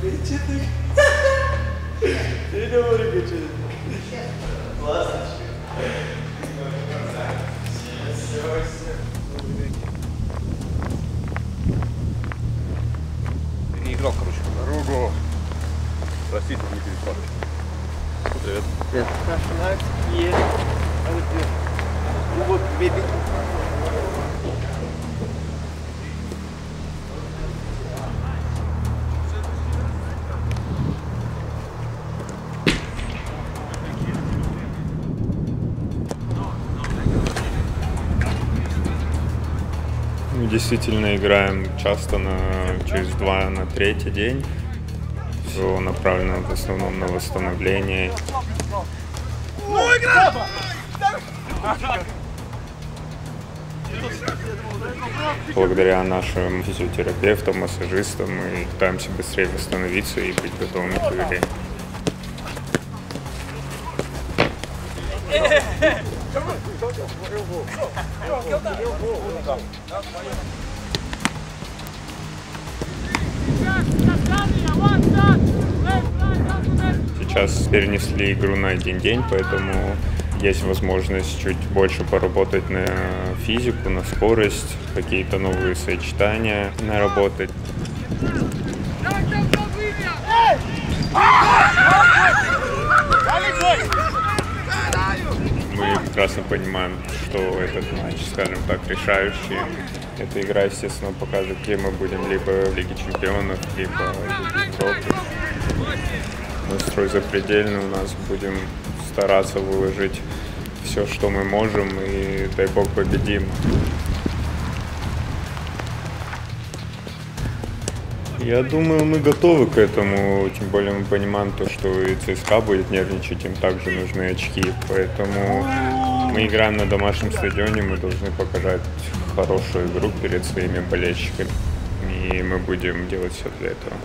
Ты не играл, короче. Дорогу. Простите, не переспал. Привет. Привет. Ну вот, беби. Мы действительно играем часто через 2 на 3 день. Все направлено в основном на восстановление. Ну, игра! Благодаря нашим физиотерапевтам, массажистам мы пытаемся быстрее восстановиться и быть готовыми к игре. Сейчас перенесли игру на один день, поэтому есть возможность чуть больше поработать на физику, на скорость, какие-то новые сочетания наработать. Мы прекрасно понимаем, что этот матч, скажем так, решающий. Эта игра, естественно, покажет, где мы будем либо в Лиге Чемпионов, либо в Европе. Настрой запредельный, у нас будем стараться выложить все, что мы можем, и дай бог победим. Я думаю, мы готовы к этому, тем более мы понимаем то, что и ЦСКА будет нервничать, им также нужны очки, поэтому мы играем на домашнем стадионе, мы должны показать хорошую игру перед своими болельщиками, и мы будем делать все для этого.